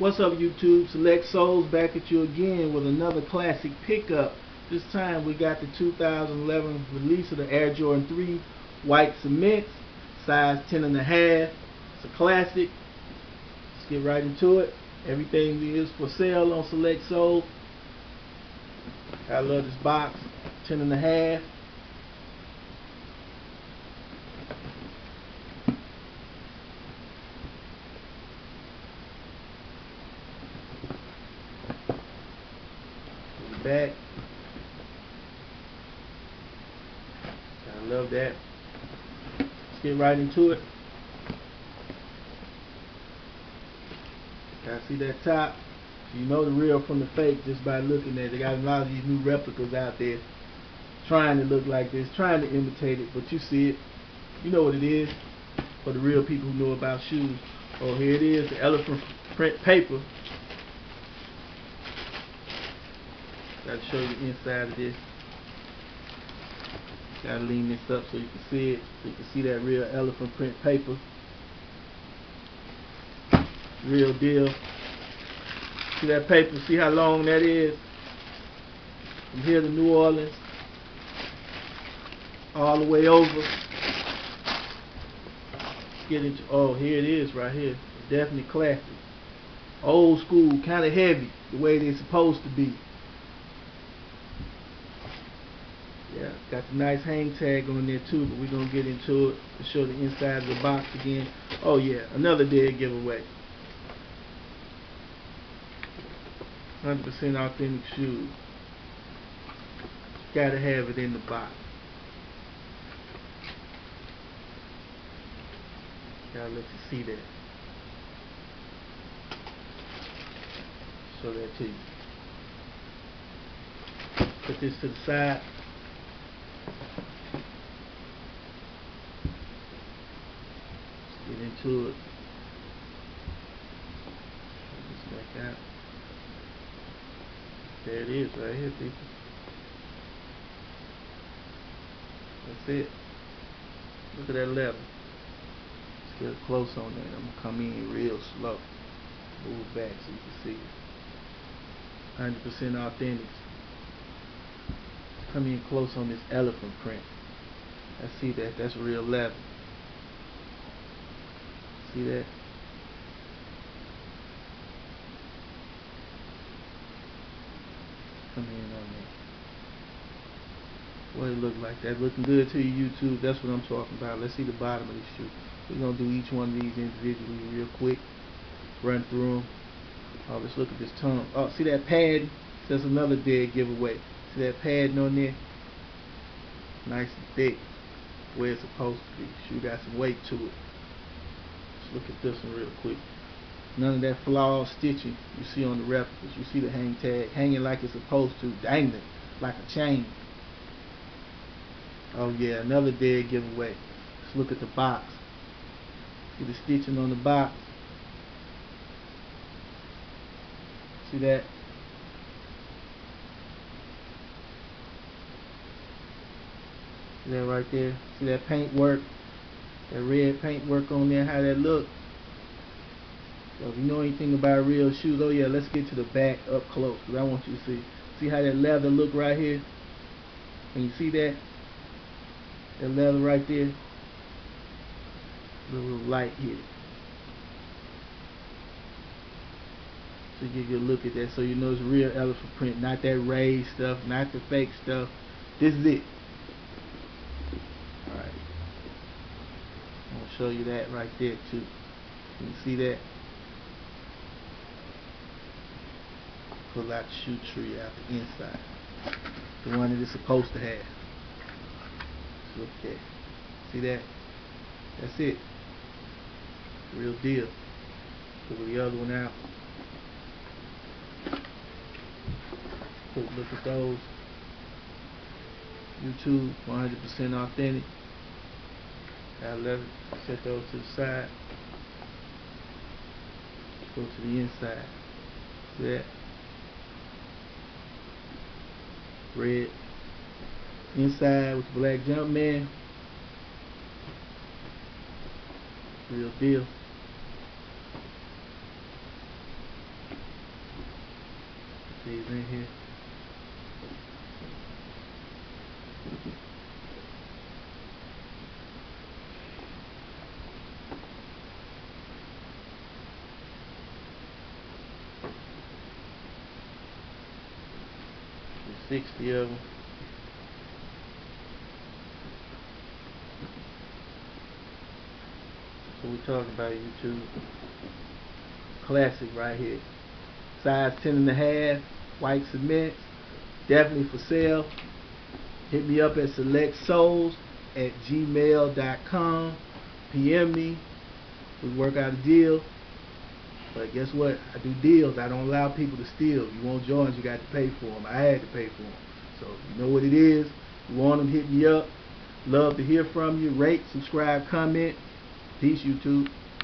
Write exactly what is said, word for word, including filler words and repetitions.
What's up, YouTube? Select Soles back at you again with another classic pickup. This time we got the two thousand eleven release of the Air Jordan three White Cement, size ten and a half. It's a classic. Let's get right into it. Everything is for sale on Select Soles. I love this box, ten and a half. Back. I love that. Let's get right into it. Gotta see that top. You know the real from the fake just by looking at it. They got a lot of these new replicas out there trying to look like this, trying to imitate it, but you see it. You know what it is for the real people who know about shoes. Oh, here it is, the elephant print paper. Gotta show you the inside of this. Gotta lean this up so you can see it. So you can see that real elephant print paper. Real deal. See that paper? See how long that is? From here to New Orleans. All the way over. Let's get into, oh, here it is right here. Definitely classic. Old school, kind of heavy, the way they're supposed to be. Yeah, got the nice hang tag on there too, but we're going to get into it to show the inside of the box again. Oh yeah, another dead giveaway. one hundred percent authentic shoes. Got to have it in the box. Got to let you see that. Show that to you. Put this to the side. Get into it. Put this back out. There it is, right here, people. That's it. Look at that level. Let's get a close on that. I'm gonna come in real slow. Move back so you can see it. one hundred percent authentic. Come in close on this elephant print. I see that. That's real leather. See that? Come in on that. What it look like? That looking good to you, YouTube. That's what I'm talking about. Let's see the bottom of this shoe. We're gonna do each one of these individually real quick. Run through them. Oh, let's look at this tongue. Oh, see that pad? That's another dead giveaway. See that padding on there? Nice and thick. Where it's supposed to be. Shoe got some weight to it. Let's look at this one real quick. None of that flawed stitching you see on the replicas. You see the hang tag hanging like it's supposed to, dangling like a chain. Oh yeah, another dead giveaway. Let's look at the box. See the stitching on the box. See that? See that right there? See that paint work? That red paint work on there, how that look? So if you know anything about real shoes, oh yeah, let's get to the back up close, because I want you to see. See how that leather look right here? Can you see that? That leather right there? A little light here. So give you a look at that, so you know it's real elephant print, not that raised stuff, not the fake stuff. This is it. Show you that right there too. You can see that. Pull out the shoe tree out the inside. The one that it's supposed to have. Just look there. See that? That's it. Real deal. Pull the other one out. Quick look at those. YouTube, one hundred percent authentic. I love it. Set those to the side. Go to the inside. See that? Red. Inside with the black Jumpman. Real deal. these right here. There's sixty of them. So we talking about YouTube classic right here. Size ten and a half, white cement, definitely for sale. Hit me up at select soles at gmail dot com. P M me. We work out a deal. But guess what? I do deals. I don't allow people to steal. You want joints, you got to pay for them. I had to pay for them. So you know what it is. You want them, hit me up. Love to hear from you. Rate, subscribe, comment. Peace, YouTube.